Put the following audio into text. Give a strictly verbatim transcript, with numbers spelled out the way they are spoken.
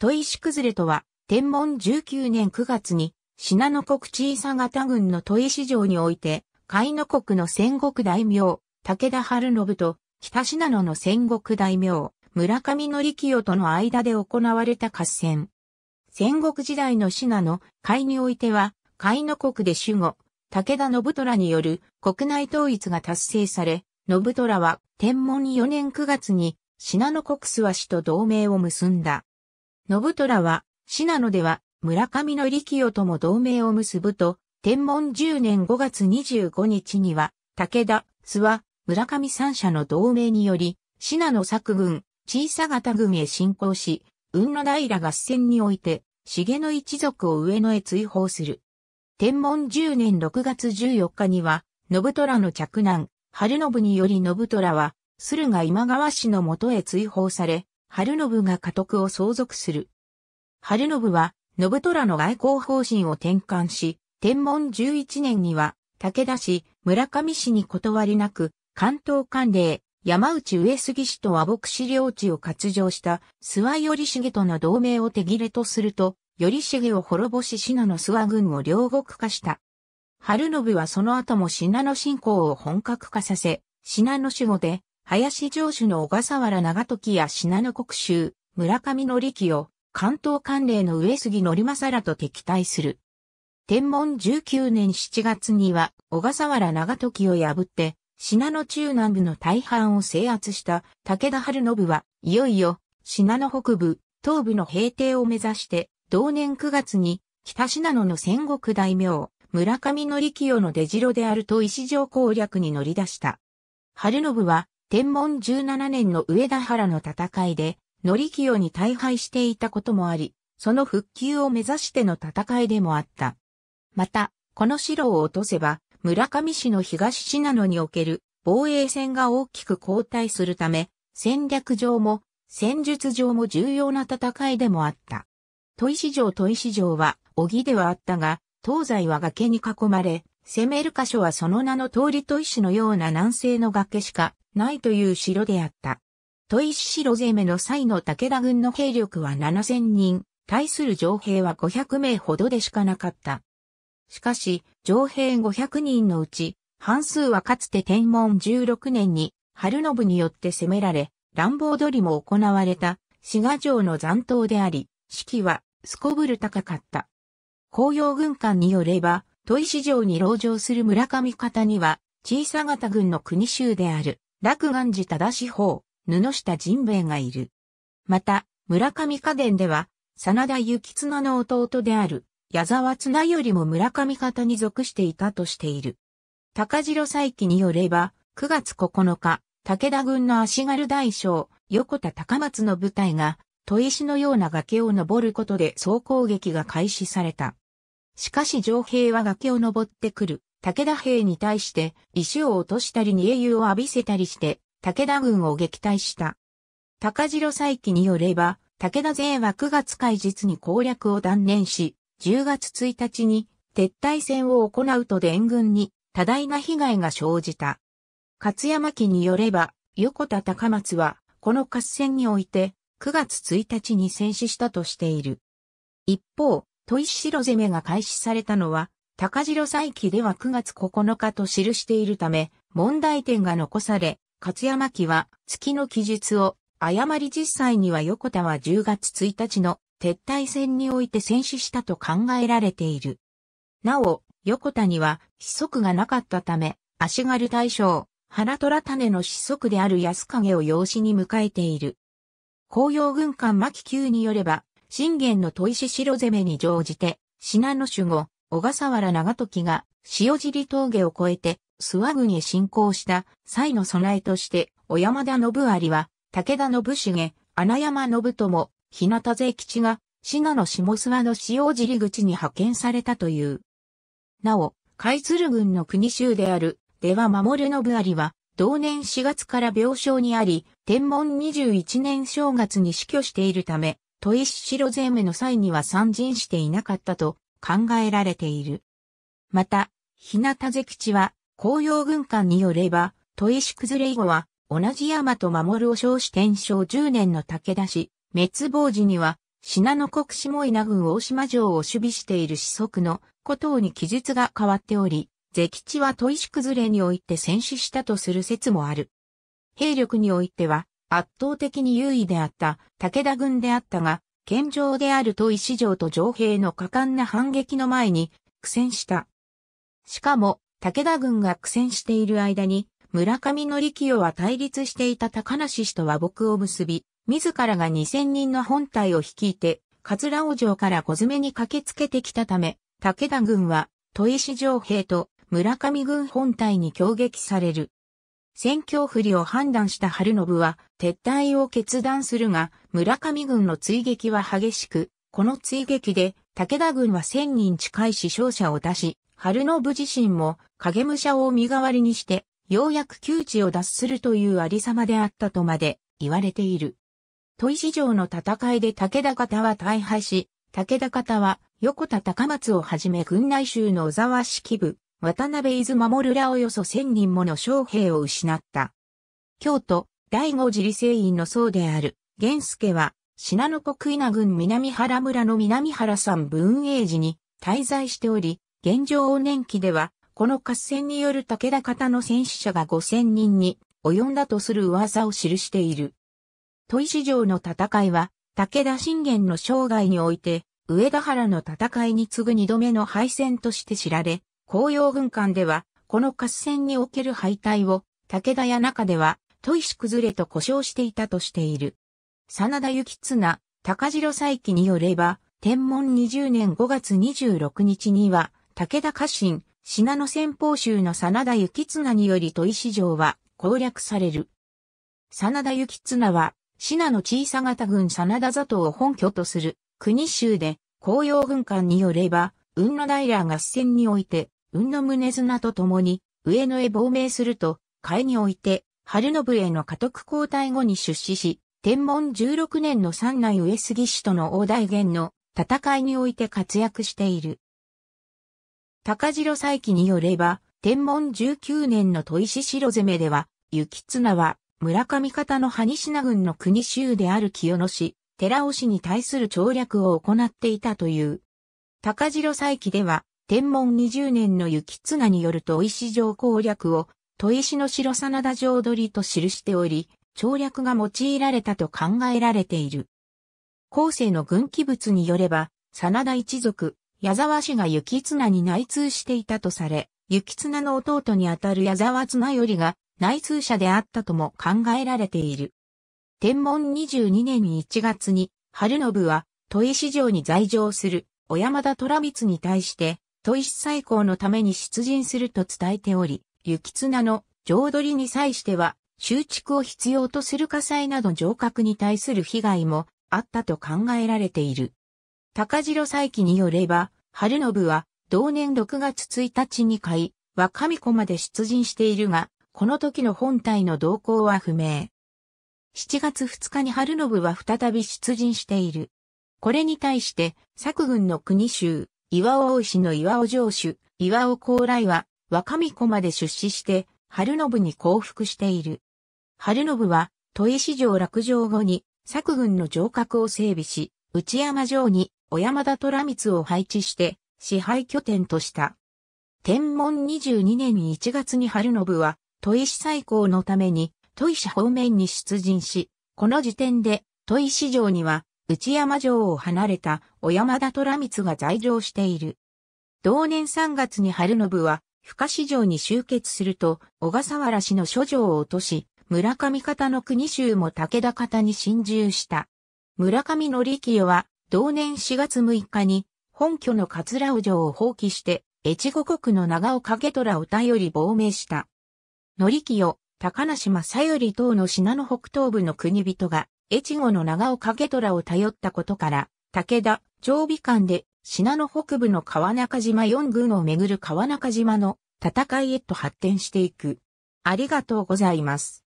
砥石崩れとは、天文じゅうきゅうねんくがつに、信濃国小佐潟郡の砥石城において、甲斐国の戦国大名、武田晴信と、北信濃の戦国大名、村上則清との間で行われた合戦。戦国時代の信濃、甲斐においては、甲斐国で守護、武田信虎による国内統一が達成され、信虎は天文よねんくがつに信濃国諏訪氏と同盟を結んだ。信虎は信濃では村上則清とも同盟を結ぶと、天文じゅうねんごがつにじゅうごにちには、武田、諏訪、村上三者の同盟により、信濃作郡、小佐潟郡へ侵攻し、雲の平合戦において、重野一族を上野へ追放する。天文じゅうねんろくがつじゅうよっかには、信虎の嫡男、晴信により信虎は、駿河今川氏のもとへ追放され、晴信が家督を相続する。晴信は、信虎の外交方針を転換し、天文じゅういちねんには、武田氏、村上氏に断りなく、関東管領、山内上杉氏と和睦氏領地を割譲した、諏訪頼重との同盟を手切れとすると、頼重を滅ぼし信濃諏訪郡を領国化した。晴信はその後も信濃侵攻を本格化させ、信濃守護で、林城主の小笠原長時や信濃国衆、村上則清、関東管領の上杉則政らと敵対する。天文じゅうきゅうねんしちがつには、小笠原長時を破って、信濃中南部の大半を制圧した武田晴信は、いよいよ、信濃北部、東部の平定を目指して、同年くがつに、北信濃の戦国大名、村上則清の出城である砥石城攻略に乗り出した。晴信は、天文じゅうななねんの上田原の戦いで、則清に大敗していたこともあり、その復旧を目指しての戦いでもあった。また、この城を落とせば、村上氏の東信濃における防衛線が大きく後退するため、戦略上も戦術上も重要な戦いでもあった。砥石城砥石城は、荻ではあったが、東西は崖に囲まれ、攻める箇所はその名の通り砥石のような南西の崖しかないという城であった。砥石城攻めの際の武田軍の兵力はななせんにん、対する城兵はごひゃくめいほどでしかなかった。しかし、城兵ごひゃくにんのうち、半数はかつて天文じゅうろくねんに、晴信によって攻められ、乱暴取りも行われた、志賀城の残党であり、士気は、すこぶる高かった。紅葉軍艦によれば、砥石城に籠城する村上方には、小佐潟郡の国衆である、楽願寺忠法、布下甚兵衛がいる。また、村上家伝では、真田幸綱の弟である、矢沢綱よりも村上方に属していたとしている。高城彩記によれば、くがつここのか、武田軍の足軽大将、横田高松の部隊が、砥石のような崖を登ることで総攻撃が開始された。しかし城兵は崖を登ってくる、武田兵に対して、石を落としたり煮え湯を浴びせたりして、武田軍を撃退した。高城彩記によれば、武田勢はくがつかいじつに攻略を断念し、じゅうがつついたちに撤退戦を行うと援軍に多大な被害が生じた。勝山記によれば、横田高松はこの合戦においてくがつついたちに戦死したとしている。一方、砥石城攻めが開始されたのは、高城彩記ではくがつここのかと記しているため、問題点が残され、勝山記は月の記述を誤り実際には横田はじゅうがつついたちの撤退戦において戦死したと考えられている。なお、横田には、子息がなかったため、足軽大将、原虎種の子息である安景を養子に迎えている。紅葉軍艦巻きによれば、信玄の砥石城攻めに乗じて、信濃守護、小笠原長時が、塩尻峠を越えて、諏訪郡へ侵攻した際の備えとして、小山田信有は、武田信繁、穴山信友、日向勢吉が、信濃下諏訪の塩尻口に派遣されたという。なお、甲斐鶴郡の国衆である、出羽守信有は、同年しがつから病床にあり、天文にじゅういちねんしょうがつに死去しているため、砥石城攻めの際には参陣していなかったと考えられている。また、日向勢吉は、紅葉軍艦によれば、砥石崩れ以後は、同じ大和守を称し天正じゅうねんの武田氏、滅亡時には、信濃国下稲郡大島城を守備している士族の古党に記述が変わっており、是吉は砥石崩れにおいて戦死したとする説もある。兵力においては圧倒的に優位であった武田軍であったが、堅城である砥石城と城兵の果敢な反撃の前に苦戦した。しかも、武田軍が苦戦している間に、村上則清は対立していた高梨氏と和睦を結び、自らがにせんにんの本隊を率いて、葛尾城から小詰めに駆けつけてきたため、武田軍は、砥石城兵と村上軍本隊に挟撃される。戦況不利を判断した晴信は、撤退を決断するが、村上軍の追撃は激しく、この追撃で、武田軍はせんにん近い死傷者を出し、晴信自身も影武者を身代わりにして、ようやく窮地を脱するというありさまであったとまで言われている。砥石城の戦いで武田方は大敗し、武田方は横田高松をはじめ郡内衆の小沢式部、渡辺伊豆守らおよそせんにんもの将兵を失った。京都、第五次理政院の僧である源助は、信濃国稲郡南原村の南原山文永寺に滞在しており、現状を年期では、この合戦による武田方の戦死者がごせんにんに及んだとする噂を記している。砥石城の戦いは、武田信玄の生涯において、上田原の戦いに次ぐにどめの敗戦として知られ、甲陽軍艦では、この合戦における敗退を、武田や中では、砥石崩れと呼称していたとしている。真田幸綱、高城再起によれば、天文にじゅうねんごがつにじゅうろくにちには、武田家臣、信濃先鋒衆の真田幸綱により砥石城は攻略される。真田幸綱は、信濃小佐方郡真田里を本拠とする国衆で、甲陽軍艦によれば、雲の平合戦において、雲の宗綱と共に、上野へ亡命すると、甲斐において、晴信への家督交代後に出仕し、天文じゅうろくねんの三内上杉氏との大台原の戦いにおいて活躍している。高城再起によれば、天文じゅうきゅうねんの砥石城攻めでは、幸綱は、村上方の羽品郡の国衆である清野氏、寺尾氏に対する調略を行っていたという。高城再起では、天文にじゅうねんの幸綱による砥石城攻略を、砥石の城真田城取と記しており、調略が用いられたと考えられている。後世の軍記物によれば、真田一族、矢沢氏が幸綱に内通していたとされ、幸綱の弟にあたる矢沢綱頼が内通者であったとも考えられている。天文にじゅうにねんいちがつに、晴信は、砥石城に在城する小山田虎光に対して、砥石再興のために出陣すると伝えており、幸綱の城取に際しては、修築を必要とする火災など城郭に対する被害もあったと考えられている。高城再起によれば、晴信は同年ろくがつついたちに甲斐、若神子まで出陣しているが、この時の本隊の動向は不明。しちがつふつかに晴信は再び出陣している。これに対して、佐久郡の国衆、岩尾大石の岩尾城主、岩尾高麗は若神子まで出仕して、晴信に降伏している。晴信は、砥石城落城後に、佐久郡の城郭を整備し、内山城に、小山田虎光を配置して支配拠点とした。天文にじゅうにねんいちがつに晴信は砥石再興のために砥石方面に出陣し、この時点で砥石城には内山城を離れた小山田虎光が在城している。同年さんがつに晴信は深志城に集結すると小笠原氏の諸城を落とし、村上方の国衆も武田方に侵入した。村上則清は同年しがつむいかに本拠の葛尾城を放棄して越後国の長尾景虎を頼り亡命した。則清、高梨正頼等の信濃北東部の国人が越後の長尾景虎を頼ったことから武田常備間で信濃北部の川中島よんぐんをめぐる川中島の戦いへと発展していく。ありがとうございます。